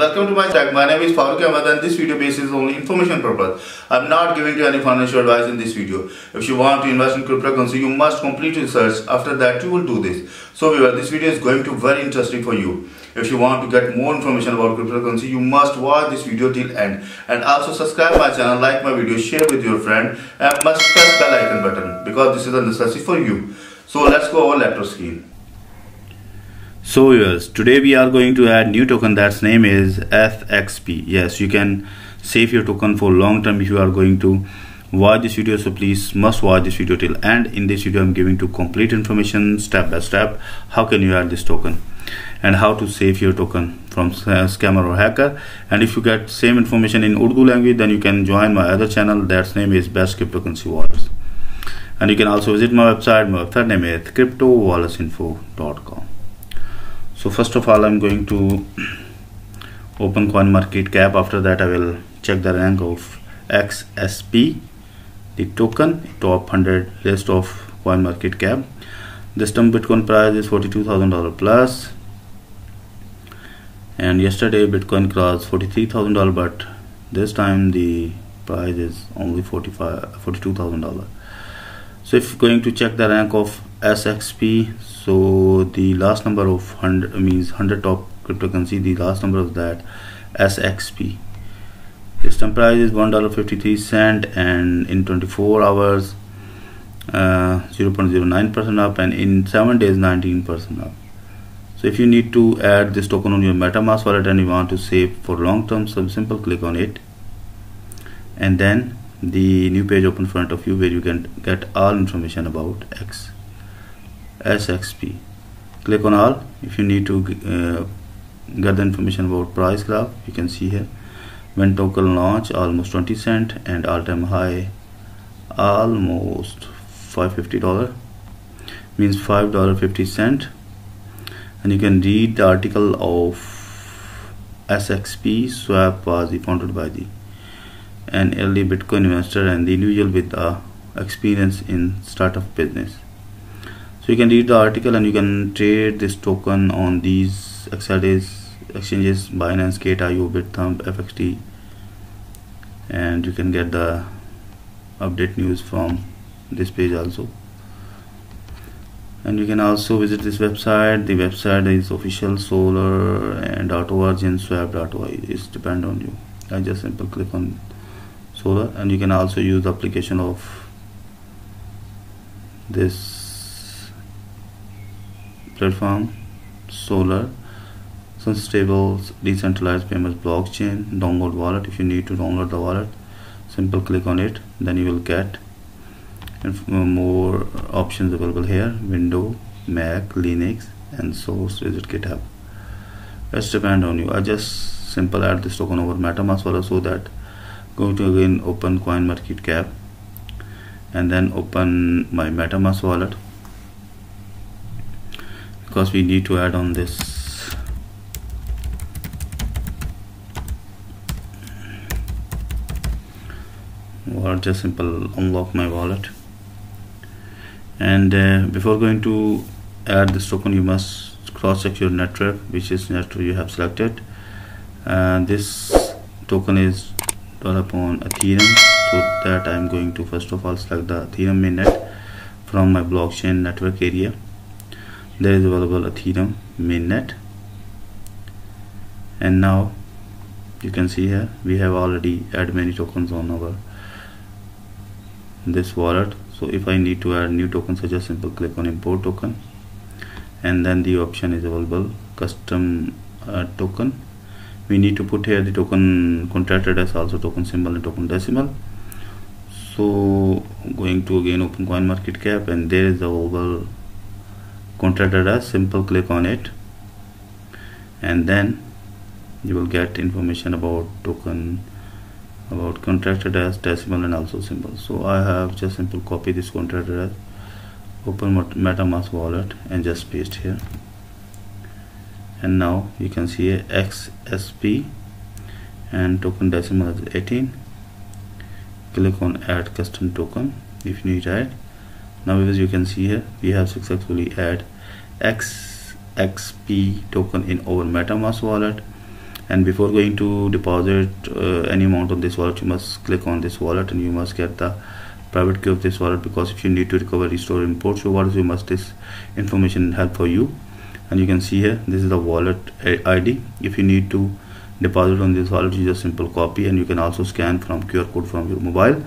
Welcome to my channel. My name is Faruk Ahmad and this video base is only information purpose. I'm not giving you any financial advice in this video. If you want to invest in cryptocurrency, you must complete research. After that, you will do this. So viewer, this video is going to be very interesting for you. If you want to get more information about cryptocurrency, you must watch this video till end. And also subscribe my channel, like my video, share with your friend and must press bell icon button because this is a necessity for you. So let's go over laptop screen. So viewers, today we are going to add new token that's name is FXP. Yes, you can save your token for long term if you are going to watch this video. So please must watch this video till end. In this video I'm giving to complete information step by step how can you add this token and how to save your token from scammer or hacker. And if you get same information in Urdu language, then you can join my other channel that's name is Best Cryptocurrency Wallets. And you can also visit my website. My website name is Crypto Wallets Info.com. So first of all, I'm going to open Coin Market Cap. After that, I will check the rank of XSP, the token, top 100 list of Coin Market Cap. This term Bitcoin price is $42,000 plus. And yesterday, Bitcoin crossed $43,000, but this time the price is only $42,000. So if going to check the rank of SXP, so the last number of 100 means 100 top cryptocurrency, the last number of that SXP. This time price is $1.53 and in 24 hours 0.09% up, and in 7 days 19% up. So if you need to add this token on your MetaMask wallet and you want to save for long term, so simple click on it and then the new page open in front of you where you can get all information about SXP. Click on all. If you need to get the information about price graph, you can see here when token launch almost 20 cents and all-time high almost $550, means $5.50. And you can read the article of SXP swap was founded by an early Bitcoin investor and the individual with experience in startup business. So you can read the article and you can trade this token on these exchanges Binance, Kita, Ubit, Thump, FXT, and you can get the update news from this page also. And you can also visit this website. The website is official solar and autoargentswap.io. It's depend on you. I just simply click on solar, and you can also use the application of this platform, Solar, stable, decentralized payments, blockchain, download wallet. If you need to download the wallet, simple click on it, then you will get more options available here: Windows, Mac, Linux, and source. Visit GitHub. It's depend on you. I just simple add this token over MetaMask wallet, so that going to again open Coin Market Cap, and then open my MetaMask wallet, because we need to add on this wallet. Just simple unlock my wallet, and before going to add this token, you must cross-check your network, which is network you have selected. This token is developed on Ethereum, so that I'm going to first of all select the Ethereum mainnet from my blockchain network area. There is available Ethereum mainnet, and now you can see here we have already added many tokens on our this wallet. So if I need to add new tokens, I just simply click on import token, and then the option is available custom token. We need to put here the token contracted as also token symbol and token decimal. So going to again open Coin Market Cap, and there is available contracted as, simple click on it, and then you will get information about token, about contracted as, decimal and also symbol. So I have just simple copy this contracted as, open MetaMask wallet and just paste here, and now you can see a XSP and token decimal is 18. Click on add custom token if you need to add. Now as you can see here, we have successfully added XXP token in our MetaMask wallet, And before going to deposit any amount on this wallet, you must click on this wallet and you must get the private key of this wallet, because if you need to recover, restore, import your wallets, you must this information help for you. And you can see here, this is the wallet ID. If you need to deposit on this wallet, you just simple copy, and you can also scan from QR code from your mobile.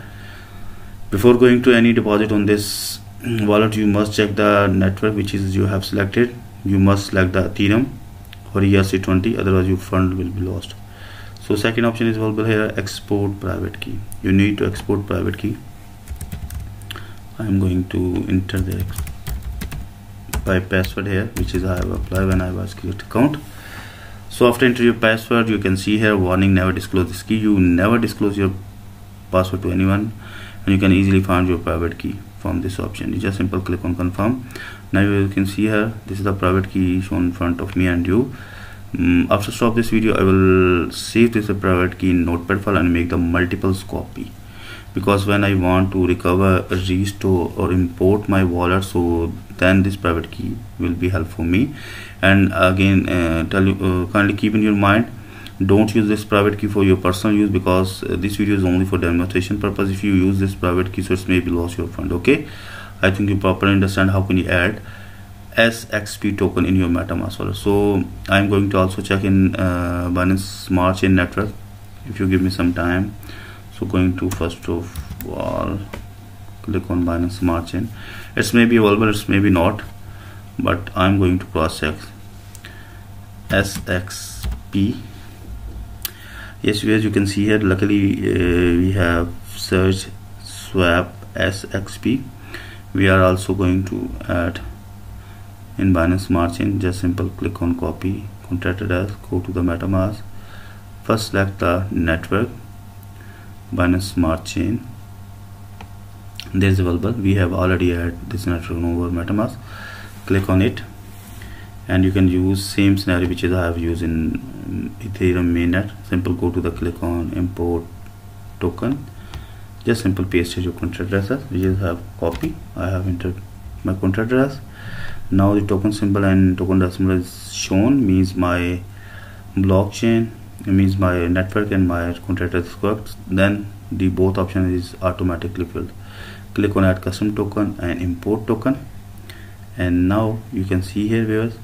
Before going to any deposit on this wallet, you must check the network which is you have selected. You must select the Ethereum or ERC20, otherwise your fund will be lost. So second option is available here, export private key. You need to export private key. I am going to enter the by password here, which is I have applied when I was create account. So after enter your password, you can see here warning, never disclose this key. You never disclose your password to anyone, and you can easily find your private key from this option. You just simple click on confirm. Now you can see here, this is the private key shown in front of me and you. After stop this video, I will save this private key in notepad file and make the multiples copy, because when I want to recover, restore or import my wallet, so then this private key will be helpful for me. And again, tell you, kindly keep in your mind, don't use this private key for your personal use, because this video is only for demonstration purpose. If you use this private key, so it may be lost your fund. Okay, I think you properly understand how can you add SXP token in your MetaMask wallet. So I'm going to also check in Binance Smart Chain network, if you give me some time. So going to first of all click on Binance Smart Chain. It's may be available, it's maybe not, but I'm going to cross check SXP. Yes, as you can see here, luckily we have search swap SXP. We are also going to add in Binance Smart Chain. Just simple click on copy contract address, go to the MetaMask, first select the network Binance Smart Chain. This is available. We have already added this network over MetaMask. Click on it, and you can use same scenario which is I have used in Ethereum mainnet. Simple go to the click on import token. Just simple paste your contract address. We just have copy. I have entered my contract address. Now the token symbol and token address symbol is shown, means my blockchain. It means my network and my contract is correct. Then the both option is automatically filled. Click on add custom token and import token, and now you can see here viewers,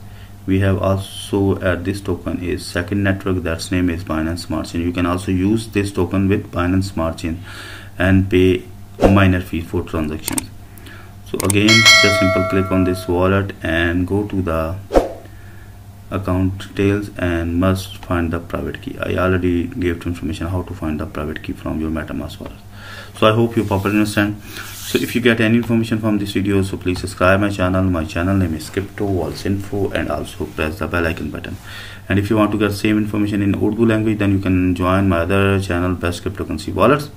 we have also add this token is second network, that's name is Binance Smart Chain. You can also use this token with Binance Smart Chain and pay a minor fee for transactions. So again, just simple click on this wallet and go to the account details and must find the private key. I already gave information how to find the private key from your MetaMask wallet. So I hope you properly understand. So if you get any information from this video, so please subscribe my channel. My channel name is Crypto Wallets Info, and also press the bell icon button. And if you want to get same information in Urdu language, then you can join my other channel, Best Cryptocurrency Wallets.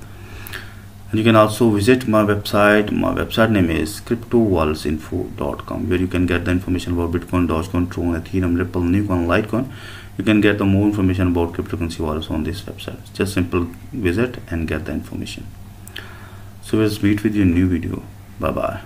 And you can also visit my website. My website name is CryptoWalletsInfo.com, where you can get the information about Bitcoin, Dogecoin, Tron, Ethereum, Ripple, Newcoin, Litecoin. You can get the more information about cryptocurrency wallets on this website. Just simple visit and get the information. So let's meet with your new video. Bye bye.